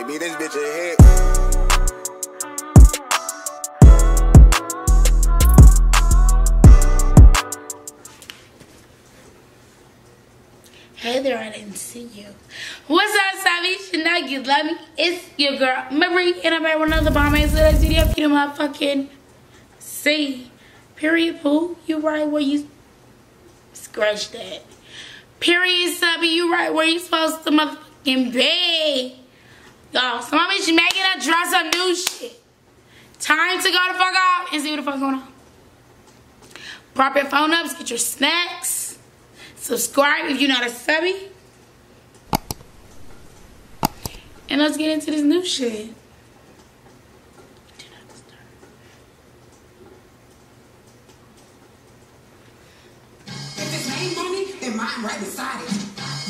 like, be this bitch a hit. Hey there, I didn't see you. What's up, Salvation? Now you love me. It's your girl, Marie, and I'm back with another bomb ass little video. If you know my fucking C. Period, poo. You right where you scratch that. Period, subby. You right where you supposed to motherfucking be. Y'all, so my bitch Megan Thee Stallion dropped some new shit. Time to go the fuck off and see what the fuck's going on. Prop your phone ups, get your snacks. Subscribe if you're not a subby. And let's get into this new shit. Do not disturb. If it's ain't money, then mine right beside it.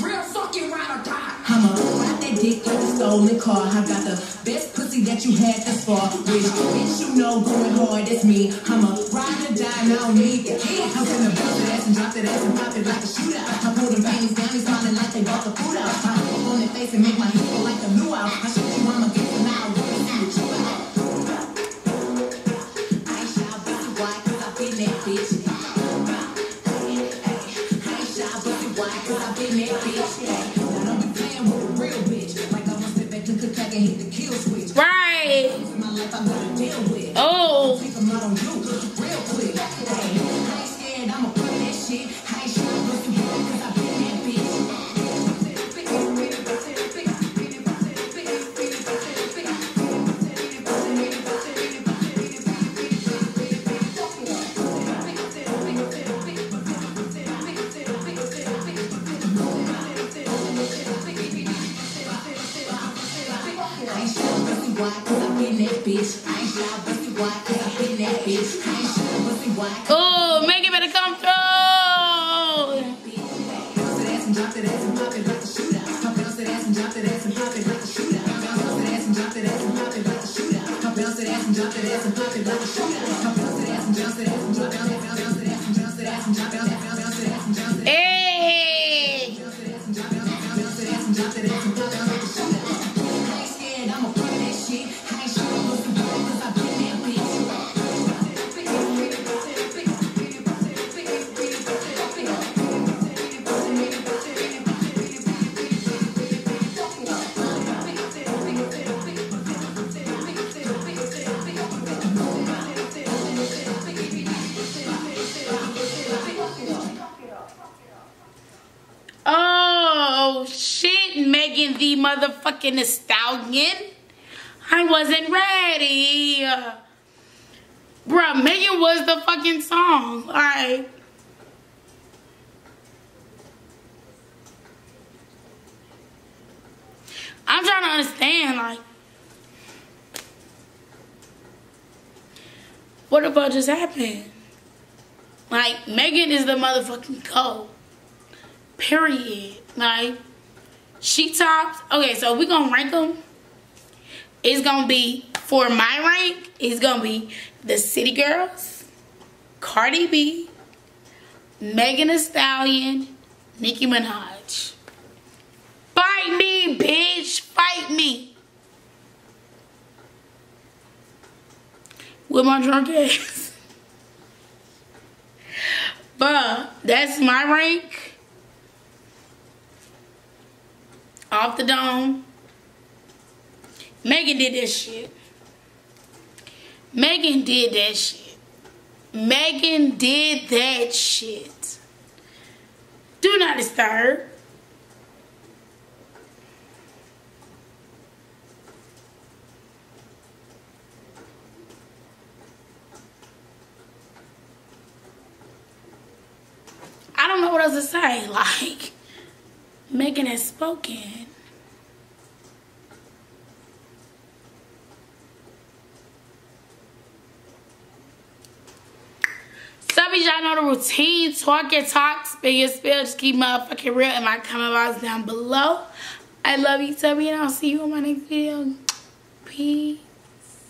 Real fucking ride or die. I'ma ride that dick like a stolen car. I got the best pussy that you had thus far. Which bitch you know going hard, that's me. I'ma ride or die, no need the key. I'm gonna bust that ass and drop that ass and pop it like a shooter. I pull them veins down, they smiling like they bought the food out. I pull on their face and make my head feel like a blue out. I show you I'ma get them out. I ain't shy about it, why? Cause I've been that bitch. I ain't shy about it, why? Cause I've been that bitch. Right. Oh. Oh, make it better come through. Hey. Megan Thee motherfucking Stallion. I wasn't ready. Bruh, Megan was the fucking song. Alright. I'm trying to understand, like, what the fuck just happened? Like, Megan is the motherfucking GOAT. Period. Like, she tops. Okay, so we're going to rank them. It's going to be, for my rank, it's going to be the City Girls, Cardi B, Megan Thee Stallion, Nicki Minaj. Fight me, bitch. Fight me. With my drunk ass. But that's my rank. Off the dome. Megan did that shit. Megan did that shit. Megan did that shit. Do not disturb. I don't know what else to say. Like, Megan has spoken. Some of y'all know the routine. Talk your talk, spill your spill. Just keep motherfucking real in my comment box down below. I love you, Tubby, and I'll see you in my next video. Peace.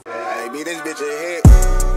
Hey, be this bitch a hit.